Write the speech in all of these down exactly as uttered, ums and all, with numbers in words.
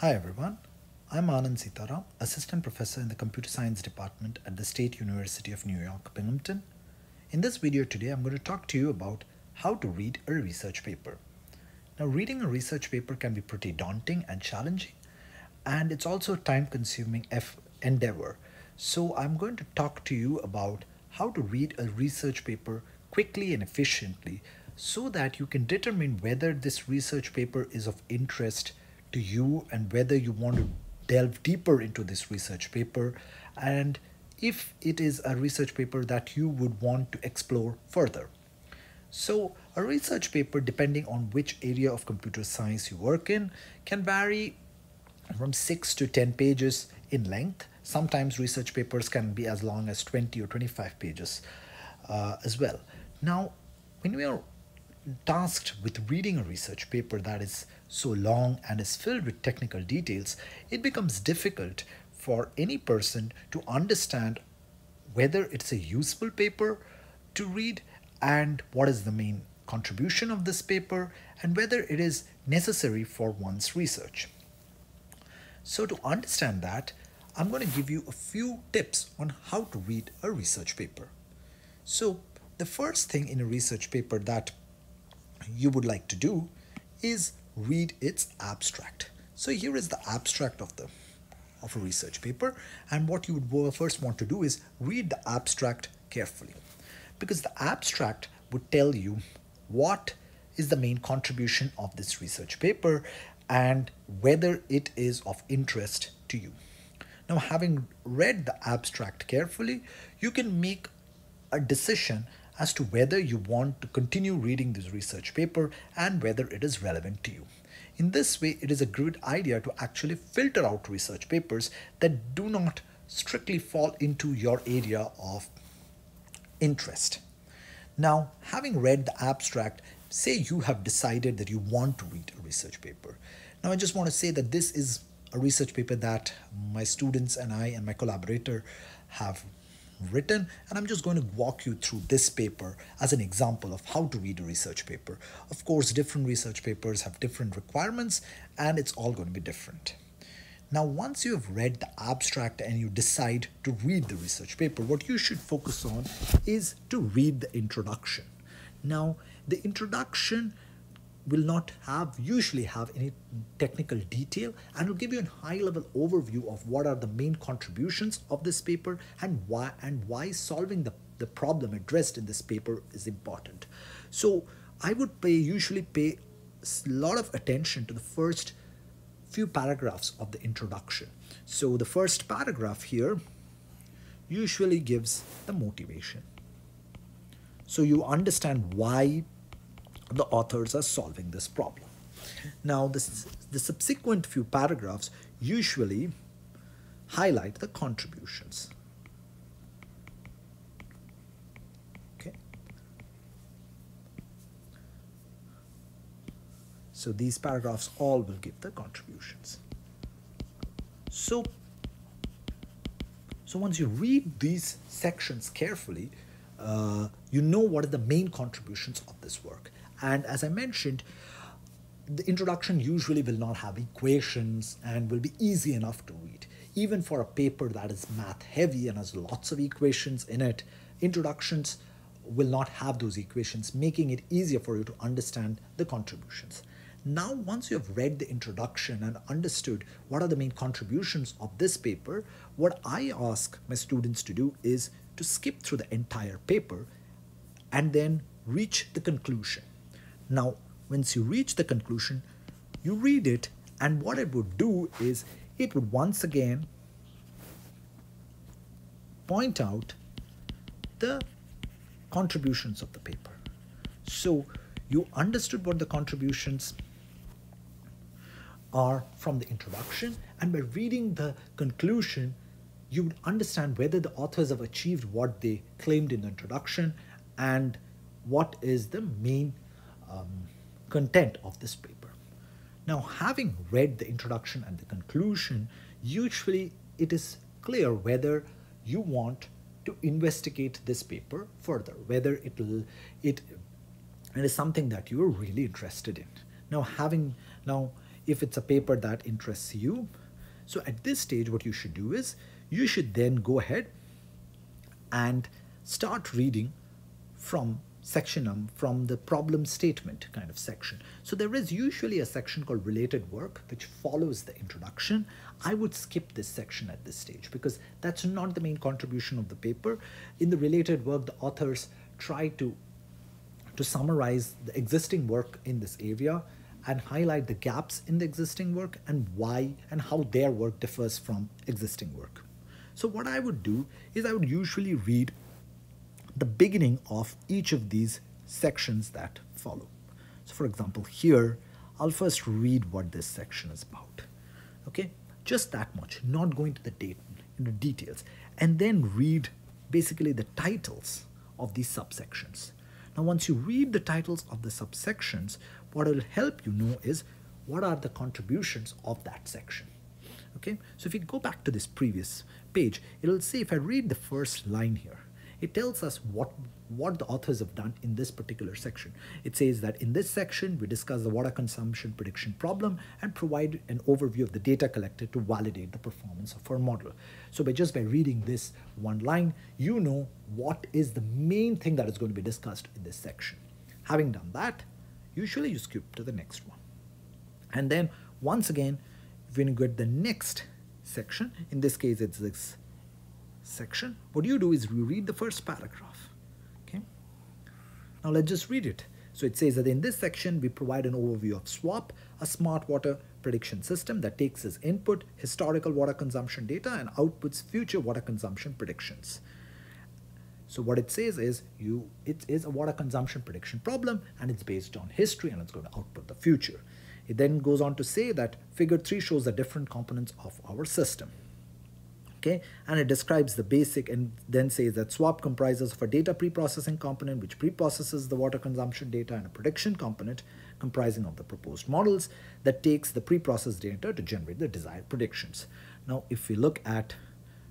Hi everyone, I'm Anand Seetharam, Assistant Professor in the Computer Science Department at the State University of New York, Binghamton. In this video today, I'm going to talk to you about how to read a research paper. Now, reading a research paper can be pretty daunting and challenging, and it's also a time-consuming endeavor. So I'm going to talk to you about how to read a research paper quickly and efficiently so that you can determine whether this research paper is of interest to you and whether you want to delve deeper into this research paper, and if it is a research paper that you would want to explore further. So a research paper, depending on which area of computer science you work in, can vary from six to ten pages in length. Sometimes research papers can be as long as twenty or twenty-five pages uh, as well. Now, when we are tasked with reading a research paper that is so long and is filled with technical details, it becomes difficult for any person to understand whether it's a useful paper to read and what is the main contribution of this paper and whether it is necessary for one's research. So to understand that, I'm going to give you a few tips on how to read a research paper. So the first thing in a research paper that you would like to do is read its abstract. So here is the abstract of the of a research paper, and what you would first want to do is read the abstract carefully, because the abstract would tell you what is the main contribution of this research paper and whether it is of interest to you. Now, having read the abstract carefully, you can make a decision as to whether you want to continue reading this research paper and whether it is relevant to you. In this way, it is a good idea to actually filter out research papers that do not strictly fall into your area of interest. Now, having read the abstract, say you have decided that you want to read a research paper. Now, I just want to say that this is a research paper that my students and I and my collaborator have written, and I'm just going to walk you through this paper as an example of how to read a research paper. Of course, different research papers have different requirements, and it's all going to be different. Now, once you have read the abstract and you decide to read the research paper, what you should focus on is to read the introduction. Now, the introduction will not have usually have any technical detail, and will give you a high-level overview of what are the main contributions of this paper and why and why solving the, the problem addressed in this paper is important. So I would pay usually pay a lot of attention to the first few paragraphs of the introduction. So the first paragraph here usually gives the motivation, so you understand why the authors are solving this problem. Now, this, the subsequent few paragraphs usually highlight the contributions. Okay. So these paragraphs all will give the contributions. So, so once you read these sections carefully, uh, you know what are the main contributions of this work. And as I mentioned, the introduction usually will not have equations and will be easy enough to read. Even for a paper that is math heavy and has lots of equations in it, introductions will not have those equations, making it easier for you to understand the contributions. Now, once you have read the introduction and understood what are the main contributions of this paper, what I ask my students to do is to skip through the entire paper and then reach the conclusion. Now, once you reach the conclusion, you read it, and what it would do is it would once again point out the contributions of the paper. So you understood what the contributions are from the introduction, and by reading the conclusion, you would understand whether the authors have achieved what they claimed in the introduction and what is the main Um, content of this paper. Now, having read the introduction and the conclusion, usually it is clear whether you want to investigate this paper further, whether it will it, it is something that you are really interested in. Now, having now if it's a paper that interests you. So at this stage, what you should do is you should then go ahead and start reading from section um, from the problem statement kind of section. So there is usually a section called related work which follows the introduction. I would skip this section at this stage because that's not the main contribution of the paper. In the related work, the authors try to to summarize the existing work in this area and highlight the gaps in the existing work and why and how their work differs from existing work. So what I would do is I would usually read the beginning of each of these sections that follow. So for example, here I'll first read what this section is about, okay, just that much, not going to the date, you know, details, and then read basically the titles of these subsections. Now once you read the titles of the subsections, what will help you know is what are the contributions of that section. Okay, so if you go back to this previous page, it'll say, if I read the first line here, it tells us what, what the authors have done in this particular section. It says that in this section, we discuss the water consumption prediction problem and provide an overview of the data collected to validate the performance of our model. So by just by reading this one line, you know what is the main thing that is going to be discussed in this section. Having done that, usually you skip to the next one. And then once again, when you get the next section, in this case, it's this section, what you do is you read the first paragraph. Okay, now let's just read it. So it says that in this section we provide an overview of SWAP, a smart water prediction system that takes as input historical water consumption data and outputs future water consumption predictions. So what it says is you it is a water consumption prediction problem and it's based on history and it's going to output the future. It then goes on to say that figure three shows the different components of our system. Okay, and it describes the basic and then says that SWAP comprises of a data preprocessing component which preprocesses the water consumption data and a prediction component comprising of the proposed models that takes the preprocessed data to generate the desired predictions. Now, if we look at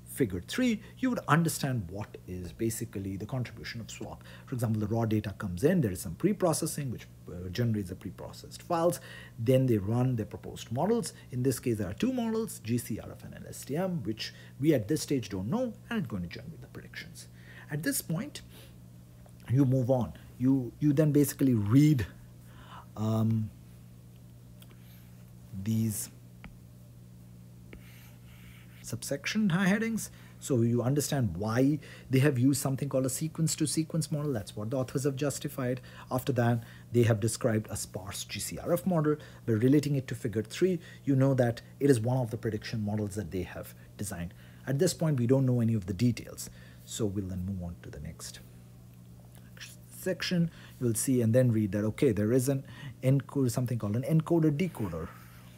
figure three, you would understand what is basically the contribution of SWAP. For example, the raw data comes in, there is some pre-processing which uh, generates the pre-processed files, then they run their proposed models. In this case, there are two models, G C R F and L S T M, which we at this stage don't know, and it's going to generate the predictions. At this point, you move on. You, you then basically read um, these subsection headings, so you understand why they have used something called a sequence-to-sequence model. That's what the authors have justified. After that, they have described a sparse G C R F model. By relating it to figure three, you know that it is one of the prediction models that they have designed. At this point, we don't know any of the details, so we'll then move on to the next section. You'll see and then read that, okay, there is an encode, something called an encoder-decoder,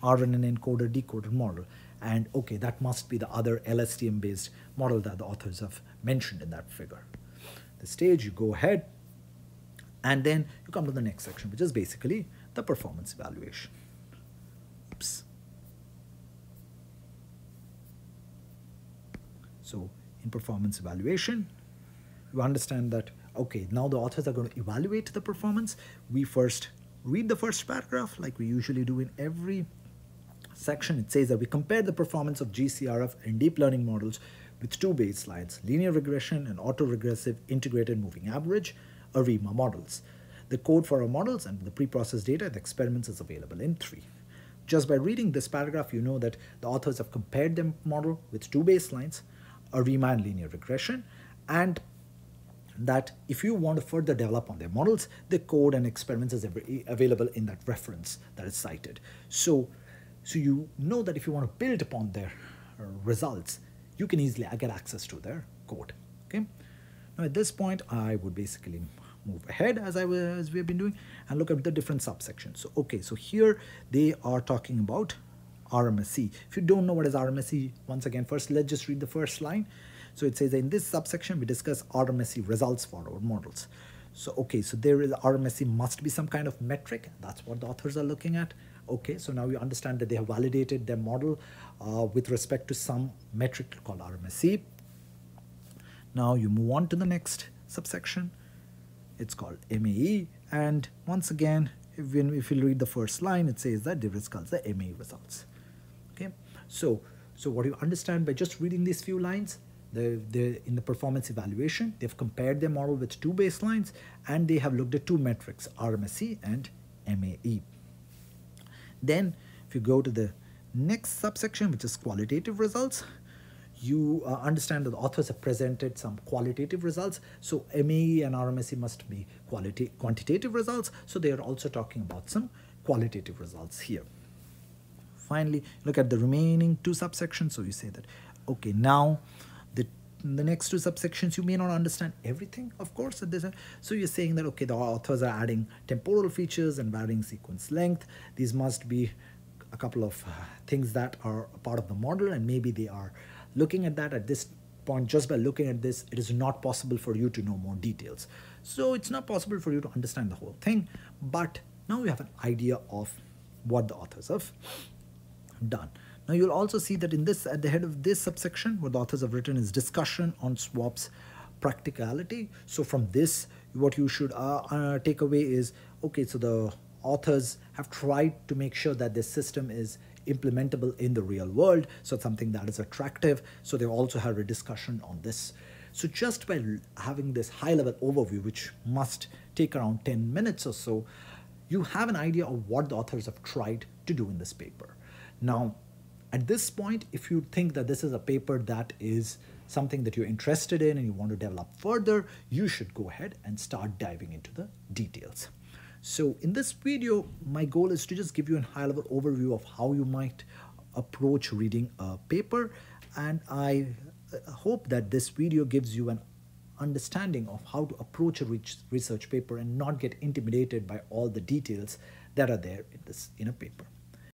R N N encoder-decoder model. And okay, that must be the other L S T M based model that the authors have mentioned in that figure. The stage, you go ahead and then you come to the next section, which is basically the performance evaluation. Oops. So in performance evaluation, you understand that, okay, now the authors are going to evaluate the performance. We first read the first paragraph like we usually do in every section. It says that we compare the performance of G C R F and deep learning models with two baselines, linear regression and autoregressive integrated moving average, ARIMA models. The code for our models and the preprocessed data and experiments is available in three. Just by reading this paragraph, you know that the authors have compared their model with two baselines, ARIMA and linear regression, and that if you want to further develop on their models, the code and experiments is available in that reference that is cited. So So you know that if you want to build upon their uh, results, you can easily get access to their code. Okay. Now at this point, I would basically move ahead as I as we have been doing and look at the different subsections. So okay, so here they are talking about R M S E. If you don't know what is R M S E, once again, first let's just read the first line. So it says that in this subsection we discuss R M S E results for our models. So okay, so there is R M S E must be some kind of metric. That's what the authors are looking at. Okay, so now you understand that they have validated their model uh, with respect to some metric called R M S E. Now you move on to the next subsection. It's called M A E. And once again, when if you read the first line, it says that discuss the M A E results. Okay, so so what you understand by just reading these few lines, the, the in the performance evaluation, they've compared their model with two baselines and they have looked at two metrics, R M S E and M A E. Then if you go to the next subsection, which is qualitative results, you uh, understand that the authors have presented some qualitative results. So M A E and R M S E must be quality quantitative results. So they are also talking about some qualitative results here. Finally, look at the remaining two subsections. So you say that, okay, now the, the next two subsections, you may not understand everything, of course. At this, so you're saying that, okay, the authors are adding temporal features and varying sequence length. These must be a couple of uh, things that are a part of the model, and maybe they are looking at that at this point. Just by looking at this, it is not possible for you to know more details. So it's not possible for you to understand the whole thing, but now you have an idea of what the authors have done. Now you'll also see that in this, at the head of this subsection, what the authors have written is discussion on SWAP's practicality. So from this, what you should uh, uh, take away is, okay, so the authors have tried to make sure that this system is implementable in the real world, so it's something that is attractive. So they also have a discussion on this. So just by having this high-level overview, which must take around ten minutes or so, you have an idea of what the authors have tried to do in this paper. Now, at this point, if you think that this is a paper that is something that you're interested in and you want to develop further, you should go ahead and start diving into the details. So in this video, my goal is to just give you a high-level overview of how you might approach reading a paper. And I hope that this video gives you an understanding of how to approach a research paper and not get intimidated by all the details that are there in this in a paper.